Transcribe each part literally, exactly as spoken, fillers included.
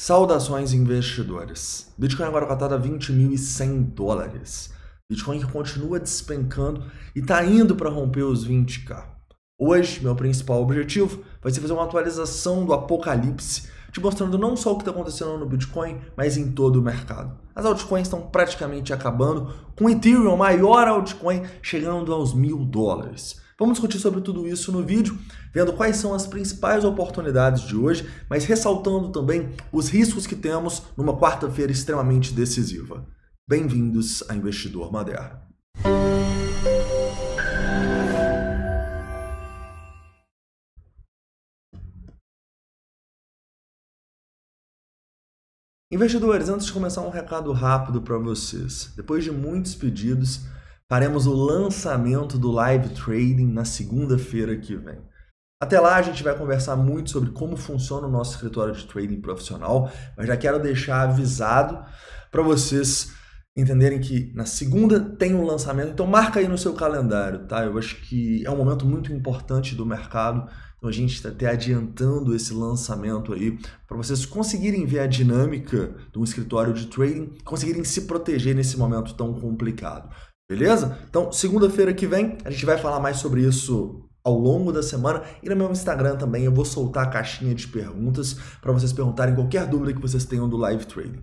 Saudações, investidores! Bitcoin agora cotado a vinte mil e cem dólares. Bitcoin que continua despencando e está indo para romper os vinte K. Hoje, meu principal objetivo vai ser fazer uma atualização do Apocalipse, te mostrando não só o que está acontecendo no Bitcoin, mas em todo o mercado. As altcoins estão praticamente acabando, com o Ethereum, a maior altcoin, chegando aos mil dólares. Vamos discutir sobre tudo isso no vídeo, vendo quais são as principais oportunidades de hoje, mas ressaltando também os riscos que temos numa quarta-feira extremamente decisiva. Bem-vindos a Investidor Moderno. Investidores, antes de começar, um recado rápido para vocês. Depois de muitos pedidos, faremos o lançamento do Live Trading na segunda-feira que vem. Até lá a gente vai conversar muito sobre como funciona o nosso escritório de trading profissional, mas já quero deixar avisado para vocês entenderem que na segunda tem um lançamento, então marca aí no seu calendário, tá? Eu acho que é um momento muito importante do mercado, então a gente está até adiantando esse lançamento aí para vocês conseguirem ver a dinâmica de um escritório de trading, conseguirem se proteger nesse momento tão complicado. Beleza? Então, segunda-feira que vem, a gente vai falar mais sobre isso ao longo da semana. E no meu Instagram também eu vou soltar a caixinha de perguntas para vocês perguntarem qualquer dúvida que vocês tenham do Live Trading.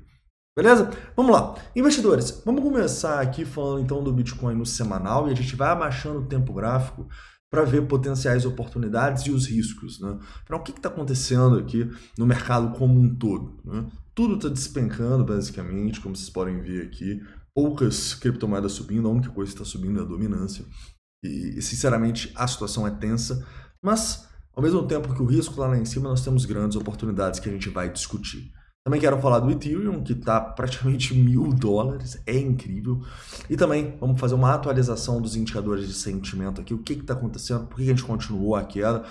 Beleza? Vamos lá. Investidores, vamos começar aqui falando então do Bitcoin no semanal. E a gente vai abaixando o tempo gráfico para ver potenciais oportunidades e os riscos, né? Então, o que está acontecendo aqui no mercado como um todo, né? Tudo está despencando basicamente, como vocês podem ver aqui. Poucas criptomoedas subindo, a única coisa que está subindo é a dominância. E, sinceramente, a situação é tensa, mas, ao mesmo tempo que o risco lá, lá em cima, nós temos grandes oportunidades que a gente vai discutir. Também quero falar do Ethereum, que está praticamente mil dólares, é incrível. E também vamos fazer uma atualização dos indicadores de sentimento aqui, o que está acontecendo, por que a gente continuou a queda.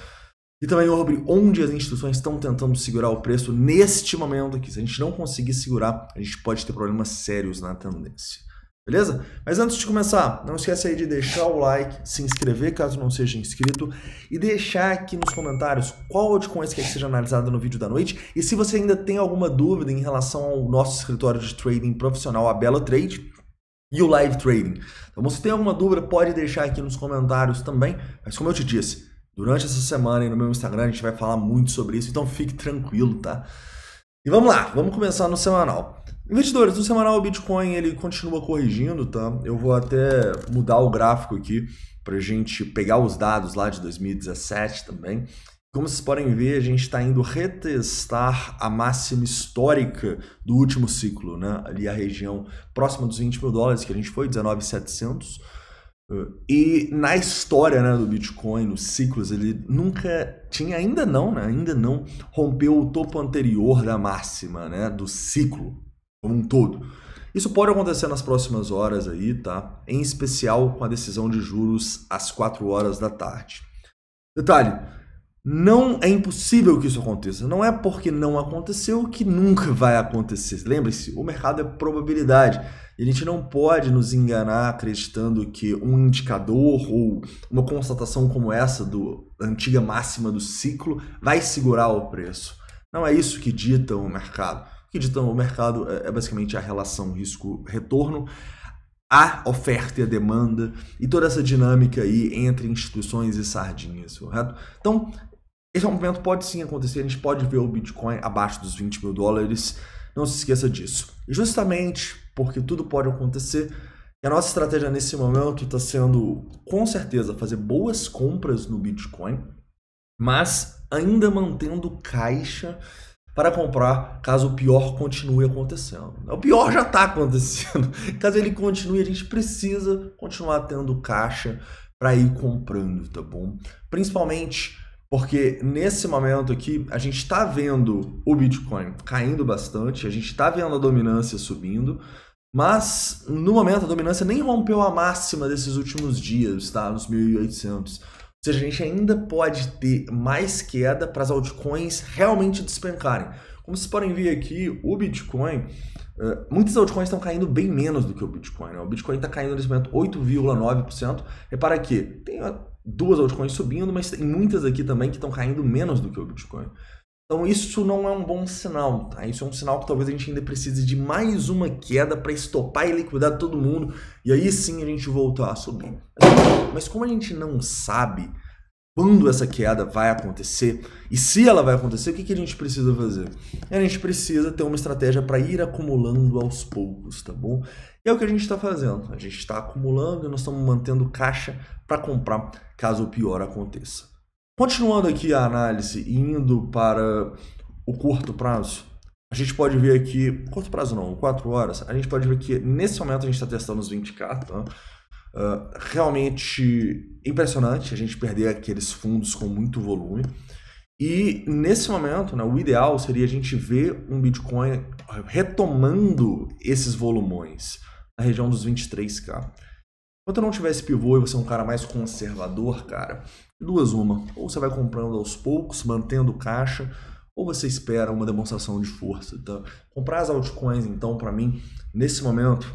E também sobre onde as instituições estão tentando segurar o preço neste momento aqui. Se a gente não conseguir segurar, a gente pode ter problemas sérios na tendência. Beleza? Mas antes de começar, não esquece aí de deixar o like, se inscrever caso não seja inscrito e deixar aqui nos comentários qual altcoin quer que seja analisada no vídeo da noite. E se você ainda tem alguma dúvida em relação ao nosso escritório de trading profissional, a Belo Trade, e o Live Trading. Então, se tem alguma dúvida, pode deixar aqui nos comentários também. Mas como eu te disse, durante essa semana e no meu Instagram a gente vai falar muito sobre isso, então fique tranquilo, tá? E vamos lá, vamos começar no semanal. Investidores, no semanal o Bitcoin ele continua corrigindo, tá? Eu vou até mudar o gráfico aqui para a gente pegar os dados lá de dois mil e dezessete também. Como vocês podem ver, a gente está indo retestar a máxima histórica do último ciclo, né? Ali a região próxima dos vinte mil dólares, que a gente foi, dezenove mil e setecentos. E na história, né, do Bitcoin, nos ciclos, ele nunca tinha, ainda não, né, ainda não rompeu o topo anterior da máxima, né, do ciclo como um todo. Isso pode acontecer nas próximas horas aí, tá? Em especial com a decisão de juros às quatro horas da tarde. Detalhe, não é impossível que isso aconteça. Não é porque não aconteceu que nunca vai acontecer. Lembre-se, o mercado é probabilidade. E a gente não pode nos enganar acreditando que um indicador ou uma constatação como essa do, da antiga máxima do ciclo vai segurar o preço. Não é isso que dita o mercado. O que dita o mercado é, é basicamente a relação risco-retorno, a oferta e a demanda e toda essa dinâmica aí entre instituições e sardinhas, correto? Então, esse momento pode sim acontecer, a gente pode ver o Bitcoin abaixo dos vinte mil dólares, não se esqueça disso. E justamente porque tudo pode acontecer, e a nossa estratégia nesse momento está sendo, com certeza, fazer boas compras no Bitcoin, mas ainda mantendo caixa para comprar caso o pior continue acontecendo. O pior já está acontecendo. Caso ele continue, a gente precisa continuar tendo caixa para ir comprando, tá bom? Principalmente porque nesse momento aqui, a gente está vendo o Bitcoin caindo bastante, a gente está vendo a dominância subindo, mas no momento a dominância nem rompeu a máxima desses últimos dias, tá? Nos mil e oitocentos. Ou seja, a gente ainda pode ter mais queda para as altcoins realmente despencarem. Como vocês podem ver aqui, o Bitcoin, muitas altcoins estão caindo bem menos do que o Bitcoin, né? O Bitcoin está caindo nesse momento oito vírgula nove por cento. Repara que tem duas altcoins subindo, mas tem muitas aqui também que estão caindo menos do que o Bitcoin. Então isso não é um bom sinal, tá? Isso é um sinal que talvez a gente ainda precise de mais uma queda para estopar e liquidar todo mundo e aí sim a gente voltar a subir. Mas como a gente não sabe quando essa queda vai acontecer e se ela vai acontecer, o que a gente precisa fazer? A gente precisa ter uma estratégia para ir acumulando aos poucos, tá bom? E é o que a gente está fazendo, a gente está acumulando e nós estamos mantendo caixa para comprar caso o pior aconteça. Continuando aqui a análise e indo para o curto prazo, a gente pode ver aqui, curto prazo não, quatro horas, a gente pode ver que nesse momento a gente está testando os vinte K, tá? Uh, realmente impressionante a gente perder aqueles fundos com muito volume. E nesse momento, né, o ideal seria a gente ver um Bitcoin retomando esses volumões na região dos vinte e três K. Enquanto não tiver esse pivô e você é um cara mais conservador, cara, duas uma. Ou você vai comprando aos poucos, mantendo caixa, ou você espera uma demonstração de força. Tá? Comprar as altcoins, então, para mim, nesse momento,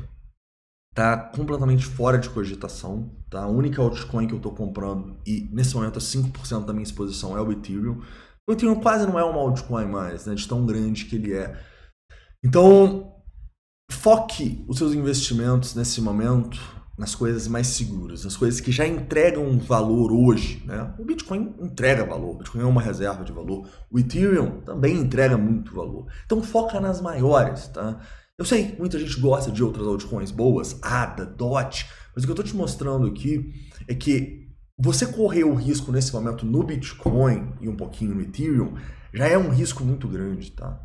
tá completamente fora de cogitação. Tá? A única altcoin que eu tô comprando, e nesse momento é cinco por cento da minha exposição, é o Ethereum. O Ethereum quase não é uma altcoin mais, né? De tão grande que ele é. Então, foque os seus investimentos nesse momento nas coisas mais seguras, nas coisas que já entregam valor hoje, né? O Bitcoin entrega valor, o Bitcoin é uma reserva de valor, o Ethereum também entrega muito valor. Então foca nas maiores, tá? Eu sei, muita gente gosta de outras altcoins boas, A D A, D O T, mas o que eu tô te mostrando aqui é que você correr o risco nesse momento no Bitcoin e um pouquinho no Ethereum já é um risco muito grande, tá?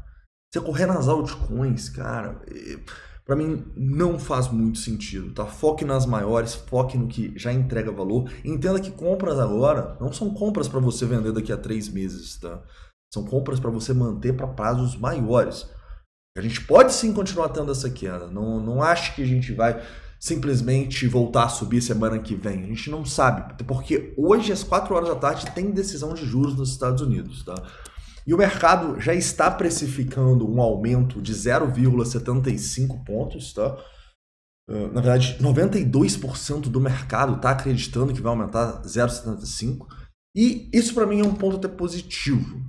Você correr nas altcoins, cara, é... para mim não faz muito sentido, tá? Foque nas maiores, foque no que já entrega valor. Entenda que compras agora não são compras para você vender daqui a três meses, tá? São compras para você manter para prazos maiores. A gente pode sim continuar tendo essa queda. Não, não acho que a gente vai simplesmente voltar a subir semana que vem. A gente não sabe, porque hoje às quatro horas da tarde tem decisão de juros nos Estados Unidos, tá? E o mercado já está precificando um aumento de zero vírgula setenta e cinco pontos, tá? Na verdade, noventa e dois por cento do mercado está acreditando que vai aumentar zero vírgula setenta e cinco. E isso para mim é um ponto até positivo.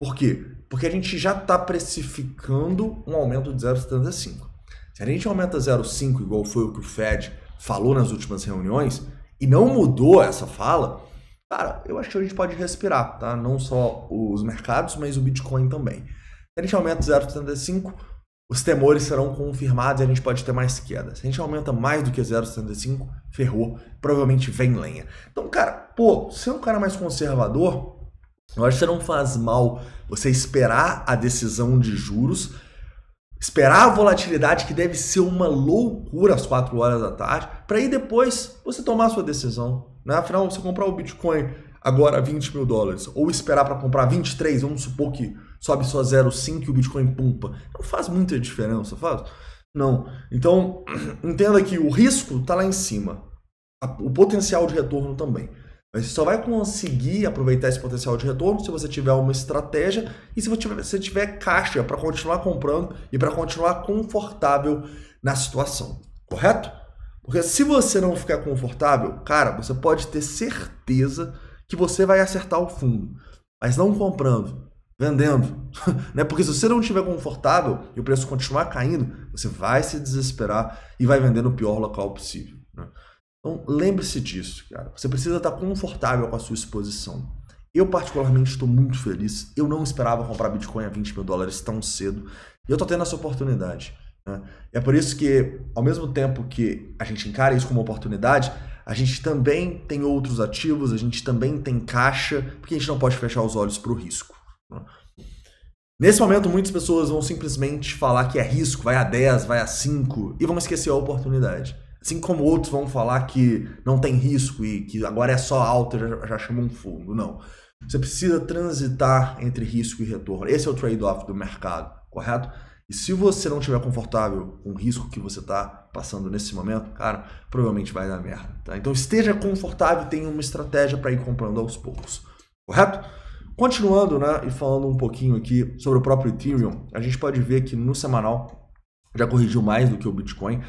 Por quê? Porque a gente já está precificando um aumento de zero vírgula setenta e cinco. Se a gente aumenta zero vírgula cinco, igual foi o que o Fed falou nas últimas reuniões, e não mudou essa fala, cara, eu acho que a gente pode respirar, tá? Não só os mercados, mas o Bitcoin também. Se a gente aumenta zero vírgula setenta e cinco, os temores serão confirmados e a gente pode ter mais queda. Se a gente aumenta mais do que zero vírgula setenta e cinco, ferrou, provavelmente vem lenha. Então, cara, pô, ser um cara mais conservador, eu acho que não faz mal você esperar a decisão de juros, esperar a volatilidade, que deve ser uma loucura às quatro horas da tarde, para aí depois você tomar a sua decisão. Né? Afinal, você comprar o Bitcoin agora a vinte mil dólares ou esperar para comprar vinte e três, vamos supor que sobe só zero vírgula cinco e o Bitcoin pumpa, não faz muita diferença, faz? Não. Então, entenda que o risco está lá em cima, o potencial de retorno também. Mas você só vai conseguir aproveitar esse potencial de retorno se você tiver uma estratégia e se você tiver, se tiver caixa para continuar comprando e para continuar confortável na situação, correto? Porque se você não ficar confortável, cara, você pode ter certeza que você vai acertar o fundo. Mas não comprando, vendendo. Né? Porque se você não estiver confortável e o preço continuar caindo, você vai se desesperar e vai vender no pior local possível. Né? Então lembre-se disso, cara. Você precisa estar confortável com a sua exposição. Eu particularmente estou muito feliz. Eu não esperava comprar Bitcoin a vinte mil dólares tão cedo. E eu estou tendo essa oportunidade. É por isso que, ao mesmo tempo que a gente encara isso como oportunidade, a gente também tem outros ativos, a gente também tem caixa, porque a gente não pode fechar os olhos para o risco. Nesse momento, muitas pessoas vão simplesmente falar que é risco, vai a dez, vai a cinco, e vão esquecer a oportunidade. Assim como outros vão falar que não tem risco e que agora é só alta, já, já chamam fundo. Não. Você precisa transitar entre risco e retorno. Esse é o trade-off do mercado, correto? E se você não estiver confortável com o risco que você está passando nesse momento, cara, provavelmente vai dar merda. Tá? Então esteja confortável, tenha uma estratégia para ir comprando aos poucos, correto? Continuando, né, e falando um pouquinho aqui sobre o próprio Ethereum, a gente pode ver que no semanal já corrigiu mais do que o Bitcoin.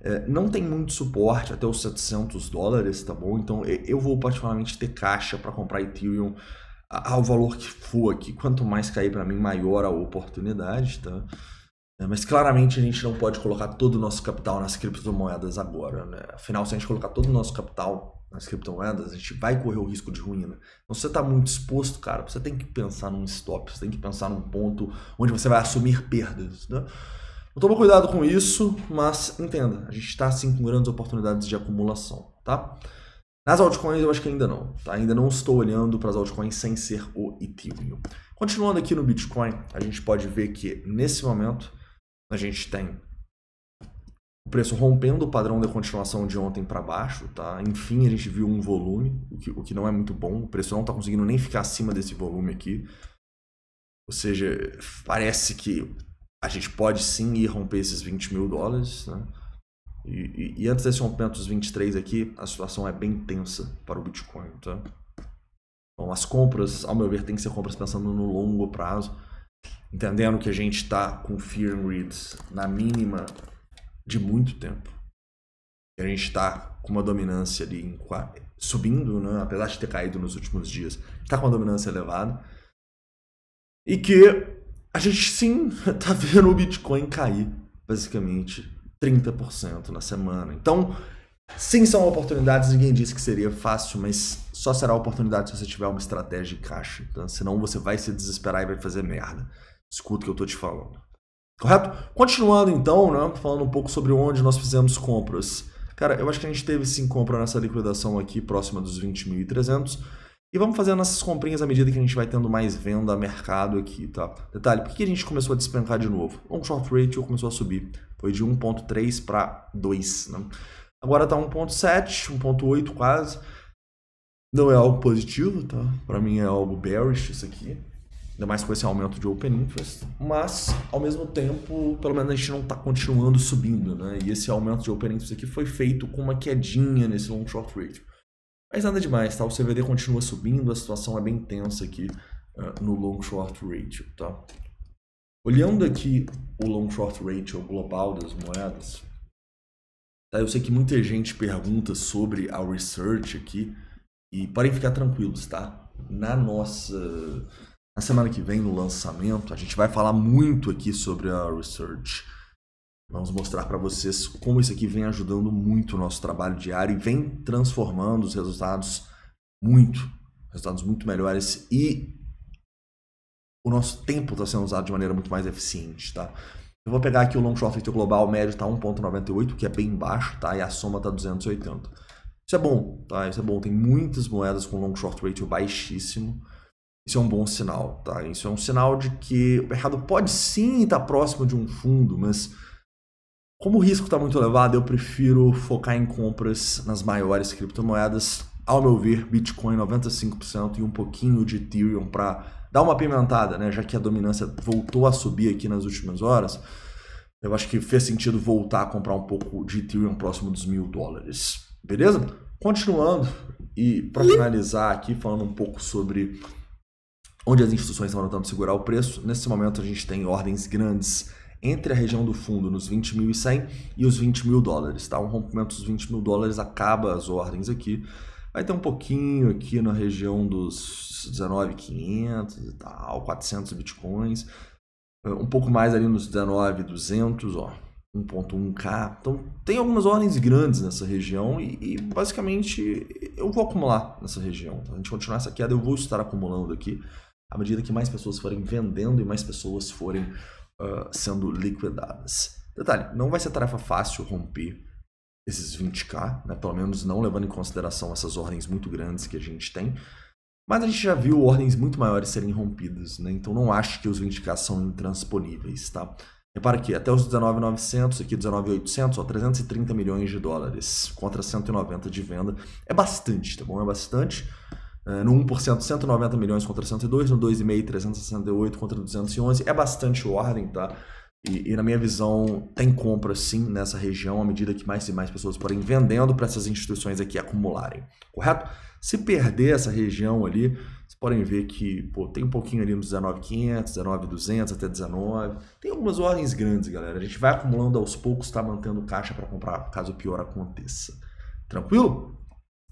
É, não tem muito suporte até os setecentos dólares, tá bom? Então eu vou particularmente ter caixa para comprar Ethereum ao valor que for aqui. Quanto mais cair para mim, maior a oportunidade, tá? É, mas claramente a gente não pode colocar todo o nosso capital nas criptomoedas agora, né? Afinal, se a gente colocar todo o nosso capital nas criptomoedas, a gente vai correr o risco de ruína. Então, se você está muito exposto, cara, você tem que pensar num stop, você tem que pensar num ponto onde você vai assumir perdas, né? Então, toma cuidado com isso, mas entenda, a gente está sim com grandes oportunidades de acumulação, tá? Nas altcoins eu acho que ainda não, tá? Ainda não estou olhando para as altcoins sem ser o Ethereum. Continuando aqui no Bitcoin, a gente pode ver que nesse momento a gente tem o preço rompendo o padrão de continuação de ontem para baixo, tá? Enfim, a gente viu um volume, o que, o que não é muito bom, o preço não está conseguindo nem ficar acima desse volume aqui. Ou seja, parece que a gente pode sim ir romper esses vinte mil dólares, né? E, e, e antes desse rompimento dos vinte e três aqui, a situação é bem tensa para o Bitcoin, tá? Então, as compras, ao meu ver, tem que ser compras pensando no longo prazo, entendendo que a gente está com Fear and Greed na mínima de muito tempo. A gente está com uma dominância ali em, subindo, né? Apesar de ter caído nos últimos dias, está com uma dominância elevada. E que a gente sim está vendo o Bitcoin cair, basicamente, trinta por cento na semana. Então, sim, são oportunidades. Ninguém disse que seria fácil, mas só será oportunidade se você tiver uma estratégia de caixa. Então, senão você vai se desesperar e vai fazer merda. Escuta o que eu tô te falando. Correto? Continuando então, né, falando um pouco sobre onde nós fizemos compras. Cara, eu acho que a gente teve sim compra nessa liquidação aqui, próxima dos vinte mil e trezentos. E vamos fazendo essas comprinhas à medida que a gente vai tendo mais venda a mercado aqui, tá? Detalhe, por que a gente começou a despencar de novo? Long short ratio começou a subir. Foi de um ponto três para dois, né? Agora tá um ponto sete, um ponto oito quase. Não é algo positivo, tá? Pra mim é algo bearish isso aqui. Ainda mais com esse aumento de open interest. Mas, ao mesmo tempo, pelo menos a gente não tá continuando subindo, né? E esse aumento de open interest aqui foi feito com uma quedinha nesse long short ratio. Mas nada demais, tá? O C V D continua subindo, a situação é bem tensa aqui uh, no long short ratio, tá? Olhando aqui o long short ratio global das moedas, tá? Eu sei que muita gente pergunta sobre a research aqui e podem ficar tranquilos, tá? Na nossa... na semana que vem, no lançamento, a gente vai falar muito aqui sobre a research. Vamos mostrar para vocês como isso aqui vem ajudando muito o nosso trabalho diário e vem transformando os resultados muito, resultados muito melhores, e o nosso tempo está sendo usado de maneira muito mais eficiente, tá? Eu vou pegar aqui o long short ratio global, o médio está um ponto noventa e oito, que é bem baixo, tá? E a soma está duzentos e oitenta. Isso é bom, tá? Isso é bom, tem muitas moedas com long short ratio baixíssimo. Isso é um bom sinal, tá? Isso é um sinal de que o mercado pode sim estar próximo de um fundo, mas como o risco está muito elevado, eu prefiro focar em compras nas maiores criptomoedas. Ao meu ver, Bitcoin noventa e cinco por cento e um pouquinho de Ethereum para dar uma pimentada, né? Já que a dominância voltou a subir aqui nas últimas horas, eu acho que fez sentido voltar a comprar um pouco de Ethereum próximo dos mil dólares. Beleza? Continuando, e para finalizar aqui, falando um pouco sobre onde as instituições estão tentando segurar o preço. Nesse momento a gente tem ordens grandes entre a região do fundo nos vinte mil e cem e os vinte mil dólares, tá? Um rompimento dos vinte mil dólares acaba as ordens aqui. Vai ter um pouquinho aqui na região dos dezenove mil e quinhentos e tal, quatrocentos bitcoins. Um pouco mais ali nos dezenove mil e duzentos, ó, um ponto um K. Então tem algumas ordens grandes nessa região e, e basicamente eu vou acumular nessa região. Tá? A gente continuar essa queda, eu vou estar acumulando aqui à medida que mais pessoas forem vendendo e mais pessoas forem Uh, sendo liquidadas. Detalhe, não vai ser tarefa fácil romper esses vinte K, né? Pelo menos não levando em consideração essas ordens muito grandes que a gente tem, mas a gente já viu ordens muito maiores serem rompidas, né? Então não acho que os vinte K são intransponíveis, tá? Repara que até os dezenove mil e novecentos, aqui dezenove mil e oitocentos, ó, trezentos e trinta milhões de dólares contra cento e noventa de venda, é bastante, tá bom? É bastante. No um por cento, cento e noventa milhões contra cento e dois, no dois vírgula cinco, trezentos e sessenta e oito contra duzentos e onze. É bastante ordem, tá? E, e na minha visão, tem compra sim nessa região à medida que mais e mais pessoas forem vendendo para essas instituições aqui acumularem, correto? Se perder essa região ali, vocês podem ver que pô, tem um pouquinho ali nos dezenove mil e quinhentos, dezenove mil e duzentos até dezenove. Tem algumas ordens grandes, galera. A gente vai acumulando aos poucos, tá? Mantendo caixa para comprar caso o pior aconteça. Tranquilo?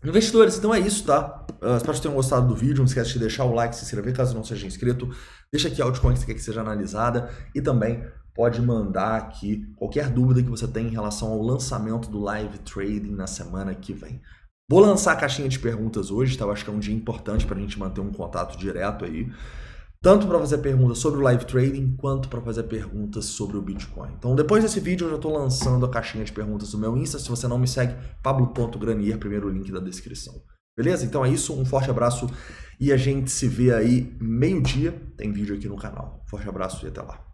Investidores, então é isso, tá? Uh, espero que tenham gostado do vídeo. Não esquece de deixar o like, se inscrever caso não seja inscrito. Deixa aqui a altcoin que você quer que seja analisada. E também pode mandar aqui qualquer dúvida que você tem em relação ao lançamento do Live Trading na semana que vem. Vou lançar a caixinha de perguntas hoje, tá? Eu acho que é um dia importante para a gente manter um contato direto aí. Tanto para fazer perguntas sobre o Live Trading, quanto para fazer perguntas sobre o Bitcoin. Então, depois desse vídeo, eu já estou lançando a caixinha de perguntas do meu Insta. Se você não me segue, pablo ponto granier, primeiro link da descrição. Beleza? Então é isso, um forte abraço e a gente se vê aí meio-dia. Tem vídeo aqui no canal. Forte abraço e até lá.